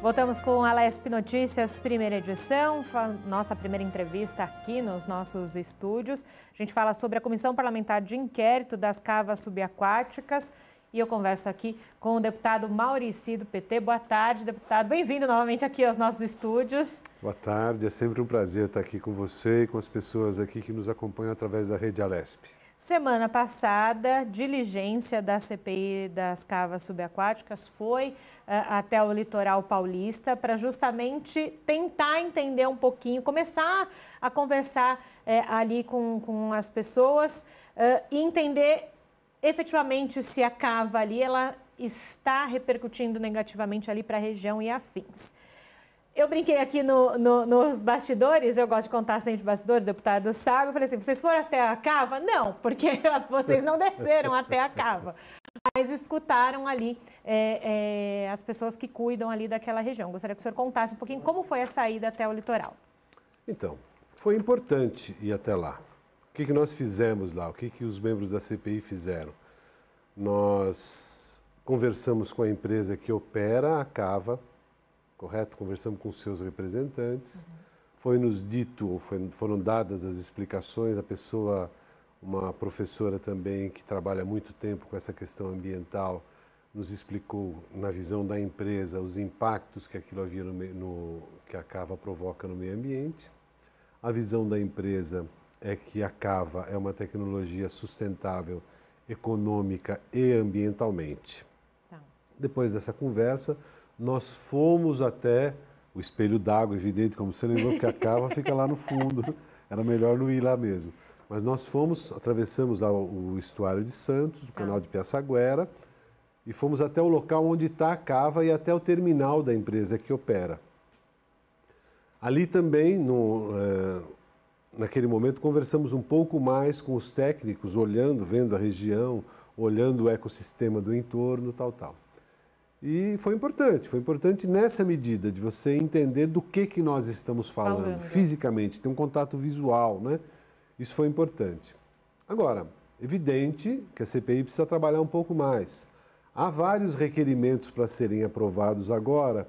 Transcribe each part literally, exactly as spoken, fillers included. Voltamos com a Alesp Notícias, primeira edição, nossa primeira entrevista aqui nos nossos estúdios. A gente fala sobre a Comissão Parlamentar de Inquérito das Cavas Subaquáticas e eu converso aqui com o deputado Maurício do P T. Boa tarde, deputado. Bem-vindo novamente aqui aos nossos estúdios. Boa tarde, é sempre um prazer estar aqui com você e com as pessoas aqui que nos acompanham através da rede Alesp. Semana passada, diligência da C P I das Cavas Subaquáticas foi uh, até o litoral paulista para justamente tentar entender um pouquinho, começar a conversar eh, ali com, com as pessoas uh, e entender efetivamente se a cava ali ela está repercutindo negativamente ali para a região e afins. Eu brinquei aqui no, no, nos bastidores, eu gosto de contar sempre de bastidores, o deputado sabe, eu falei assim, vocês foram até a cava? Não, porque vocês não desceram até a cava, mas escutaram ali é, é, as pessoas que cuidam ali daquela região. Gostaria que o senhor contasse um pouquinho como foi a saída até o litoral. Então, foi importante ir até lá. O que, que nós fizemos lá? O que, que os membros da C P I fizeram? Nós conversamos com a empresa que opera a cava, correto? Conversamos com seus representantes, uhum. foi nos dito, foi, foram dadas as explicações, a pessoa, uma professora também que trabalha há muito tempo com essa questão ambiental, nos explicou, na visão da empresa, os impactos que aquilo havia no, no que a cava provoca no meio ambiente. A visão da empresa é que a cava é uma tecnologia sustentável, econômica e ambientalmente. Tá. Depois dessa conversa, nós fomos até o espelho d'água, evidente, como você lembrou, porque a cava fica lá no fundo, era melhor não ir lá mesmo. Mas nós fomos, atravessamos lá o estuário de Santos, o canal de Piaçaguera, e fomos até o local onde está a cava e até o terminal da empresa que opera. Ali também, no, é, naquele momento, conversamos um pouco mais com os técnicos, olhando, vendo a região, olhando o ecossistema do entorno, tal, tal. E foi importante, foi importante nessa medida de você entender do que, que nós estamos falando, falando fisicamente, ter um contato visual, né? Isso foi importante. Agora, evidente que a C P I precisa trabalhar um pouco mais. Há vários requerimentos para serem aprovados agora,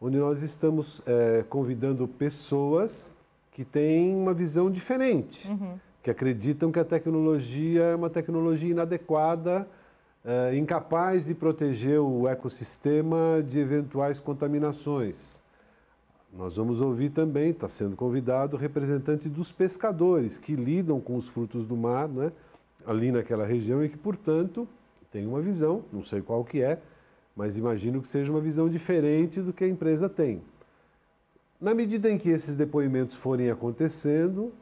onde nós estamos é, convidando pessoas que têm uma visão diferente, uhum. que acreditam que a tecnologia é uma tecnologia inadequada, Uh, incapaz de proteger o ecossistema de eventuais contaminações. Nós vamos ouvir também, está sendo convidado, o representante dos pescadores que lidam com os frutos do mar, né, ali naquela região e que, portanto, tem uma visão, não sei qual que é, mas imagino que seja uma visão diferente do que a empresa tem. Na medida em que esses depoimentos forem acontecendo,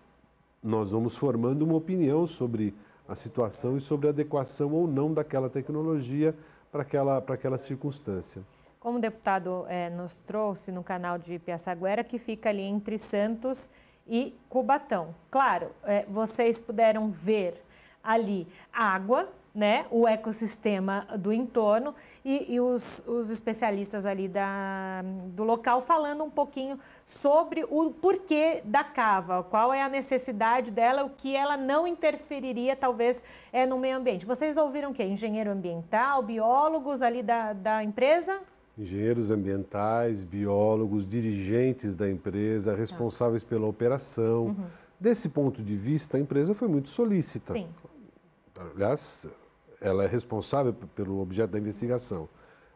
nós vamos formando uma opinião sobre a situação e sobre a adequação ou não daquela tecnologia para aquela, para aquela circunstância. Como o deputado é, nos trouxe no canal de Piaçaguera, que fica ali entre Santos e Cubatão. Claro, é, vocês puderam ver ali água, né, o ecossistema do entorno e, e os, os especialistas ali da, do local falando um pouquinho sobre o porquê da cava, qual é a necessidade dela, o que ela não interferiria talvez é, no meio ambiente. Vocês ouviram o quê? Engenheiro ambiental, biólogos ali da, da empresa? Engenheiros ambientais, biólogos, dirigentes da empresa, responsáveis pela operação. Uhum. Desse ponto de vista, a empresa foi muito solícita. Sim. Aliás, ela é responsável pelo objeto da investigação.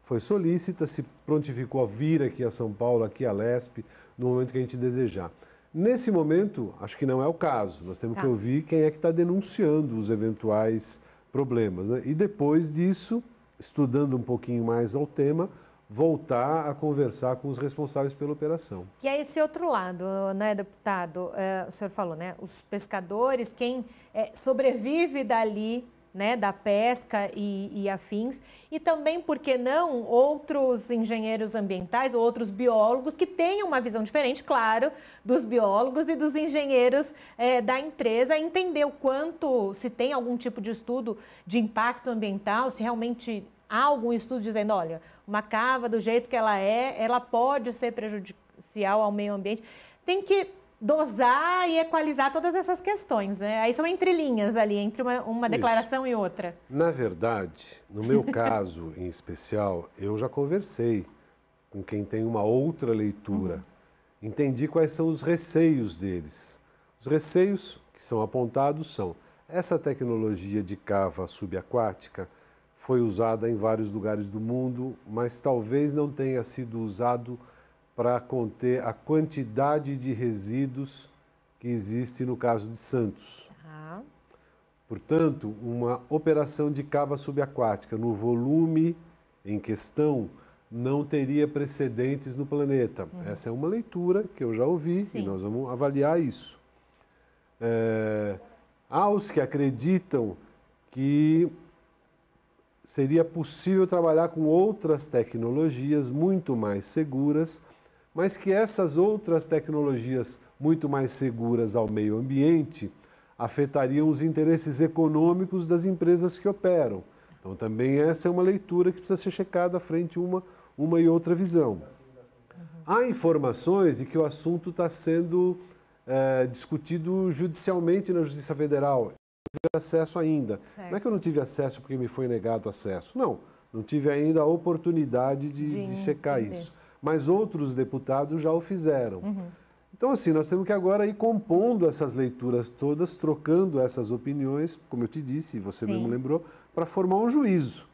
Foi solícita, se prontificou a vir aqui a São Paulo, aqui a Lesp, no momento que a gente desejar. Nesse momento, acho que não é o caso. Nós temos tá. que ouvir quem é que está denunciando os eventuais problemas, né? E depois disso, estudando um pouquinho mais ao tema, voltar a conversar com os responsáveis pela operação. Que é esse outro lado, né, deputado? É, o senhor falou, né? Os pescadores, quem é, sobrevive dali, né, da pesca e, e afins, e também, por que não, outros engenheiros ambientais, outros biólogos que tenham uma visão diferente, claro, dos biólogos e dos engenheiros é, da empresa, entender o quanto, se tem algum tipo de estudo de impacto ambiental, se realmente há algum estudo dizendo, olha, uma cava do jeito que ela é, ela pode ser prejudicial ao meio ambiente. Tem que dosar e equalizar todas essas questões, né? Aí são entrelinhas ali, entre uma, uma declaração e outra. Na verdade, no meu caso em especial, eu já conversei com quem tem uma outra leitura. Uhum. Entendi quais são os receios deles. Os receios que são apontados são: essa tecnologia de cava subaquática foi usada em vários lugares do mundo, mas talvez não tenha sido usado para conter a quantidade de resíduos que existe no caso de Santos. Uhum. Portanto, uma operação de cava subaquática no volume em questão não teria precedentes no planeta. Uhum. Essa é uma leitura que eu já ouvi. Sim. E nós vamos avaliar isso. É, há os que acreditam que seria possível trabalhar com outras tecnologias muito mais seguras, mas que essas outras tecnologias muito mais seguras ao meio ambiente afetariam os interesses econômicos das empresas que operam. Então, também essa é uma leitura que precisa ser checada frente a uma, uma e outra visão. Há informações de que o assunto está sendo é, discutido judicialmente na Justiça Federal. Eu não tive acesso ainda. Certo. Não é que eu não tive acesso porque me foi negado acesso. Não, não tive ainda a oportunidade de, de, de checar entender. isso. Mas outros deputados já o fizeram. Uhum. Então, assim, nós temos que agora ir compondo essas leituras todas, trocando essas opiniões, como eu te disse, e você Sim. mesmo lembrou, para formar um juízo.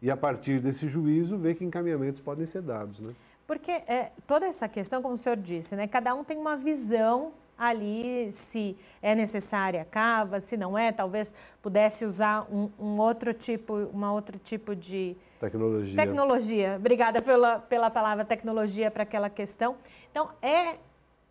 E, a partir desse juízo, ver que encaminhamentos podem ser dados, né? Porque é, toda essa questão, como o senhor disse, né, cada um tem uma visão ali, se é necessária a cava, se não é, talvez pudesse usar um, um outro tipo, uma outro tipo de... Tecnologia. Tecnologia. Obrigada pela, pela palavra tecnologia para aquela questão. Então, é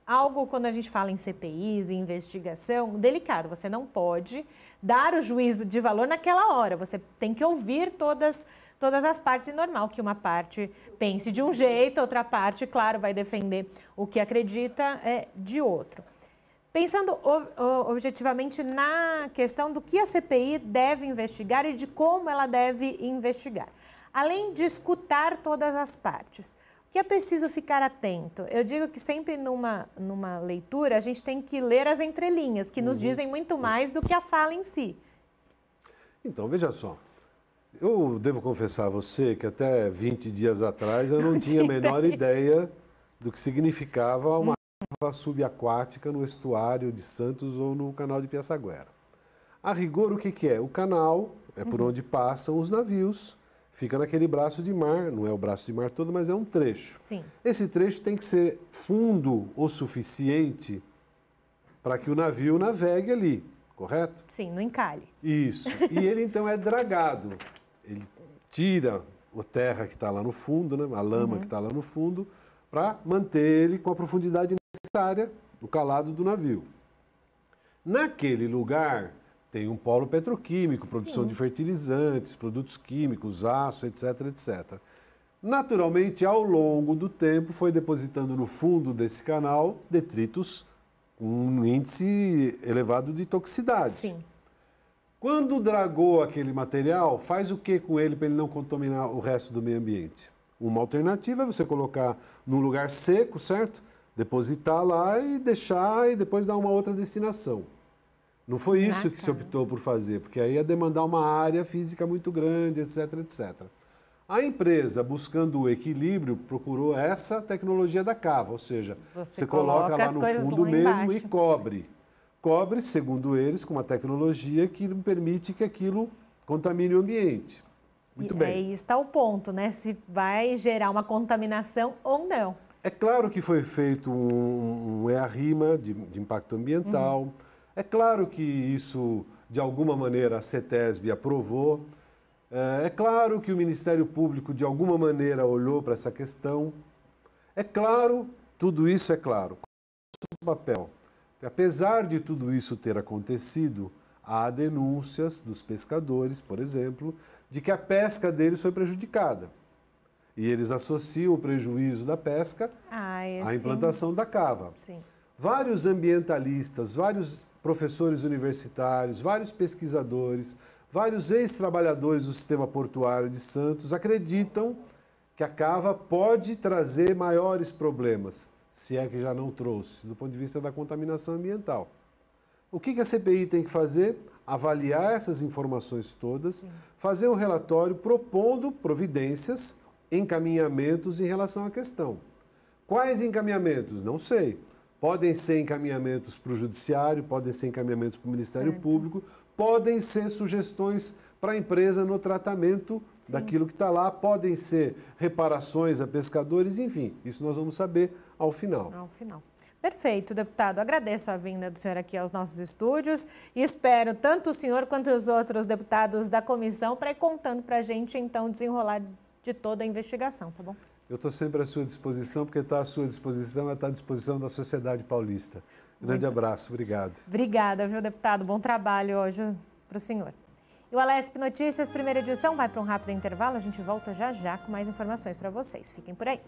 algo, quando a gente fala em C P Is, em investigação, delicado. Você não pode dar o juízo de valor naquela hora. Você tem que ouvir todas, todas as partes. É normal que uma parte pense de um jeito, outra parte, claro, vai defender o que acredita é, de outro. Pensando objetivamente na questão do que a C P I deve investigar e de como ela deve investigar. Além de escutar todas as partes, que é preciso ficar atento. Eu digo que sempre numa, numa leitura a gente tem que ler as entrelinhas, que nos uhum. dizem muito mais do que a fala em si. Então, veja só, eu devo confessar a você que até vinte dias atrás eu não, não tinha a menor ideia do que significava uma cava uhum. subaquática no estuário de Santos ou no canal de Piaçaguera. A rigor, o que, que é? O canal é por uhum. onde passam os navios. Fica naquele braço de mar, não é o braço de mar todo, mas é um trecho. Sim. Esse trecho tem que ser fundo o suficiente para que o navio navegue ali, correto? Sim, não encalhe. Isso. E ele, então, é dragado. Ele tira a terra que está lá no fundo, né? A lama uhum. que está lá no fundo, para manter ele com a profundidade necessária do calado do navio. Naquele lugar... Tem um polo petroquímico, produção Sim. de fertilizantes, produtos químicos, aço, etc, et cetera. Naturalmente, ao longo do tempo, foi depositando no fundo desse canal detritos com um índice elevado de toxicidade. Sim. Quando dragou aquele material, faz o que com ele para ele não contaminar o resto do meio ambiente? Uma alternativa é você colocar num lugar seco, certo? Depositar lá e deixar e depois dar uma outra destinação. Não foi isso que se optou por fazer, porque aí ia demandar uma área física muito grande, et cetera, et cetera. A empresa, buscando o equilíbrio, procurou essa tecnologia da cava, ou seja, você, você coloca, coloca lá no fundo mesmo embaixo. E cobre. Cobre, segundo eles, com uma tecnologia que permite que aquilo contamine o ambiente. Muito e bem. Aí está o ponto, né? Se vai gerar uma contaminação ou não. É claro que foi feito um, um EARIMA de, de impacto ambiental... Uhum. É claro que isso, de alguma maneira, a CETESB aprovou. É claro que o Ministério Público, de alguma maneira, olhou para essa questão. É claro, tudo isso é claro. Qual é o papel? Apesar de tudo isso ter acontecido, há denúncias dos pescadores, por exemplo, de que a pesca deles foi prejudicada. E eles associam o prejuízo da pesca ah, é à implantação sim. da cava. Sim. Vários ambientalistas, vários professores universitários, vários pesquisadores, vários ex-trabalhadores do sistema portuário de Santos acreditam que a cava pode trazer maiores problemas, se é que já não trouxe, do ponto de vista da contaminação ambiental. O que a C P I tem que fazer? Avaliar essas informações todas, fazer um relatório propondo providências encaminhamentos em relação à questão. Quais encaminhamentos? Não sei. Podem ser encaminhamentos para o Judiciário, podem ser encaminhamentos para o Ministério certo. Público, podem ser sugestões para a empresa no tratamento Sim. daquilo que está lá, podem ser reparações a pescadores, enfim, isso nós vamos saber ao final. Ao final. Perfeito, deputado. Agradeço a vinda do senhor aqui aos nossos estúdios e espero tanto o senhor quanto os outros deputados da comissão para ir contando para a gente, então, o desenrolar de toda a investigação, tá bom? Eu estou sempre à sua disposição, porque está à sua disposição, está à disposição da sociedade paulista. Grande Muito abraço, obrigado. Obrigada, viu, deputado? Bom trabalho hoje para o senhor. E o Alesp Notícias, primeira edição, vai para um rápido intervalo. A gente volta já já com mais informações para vocês. Fiquem por aí.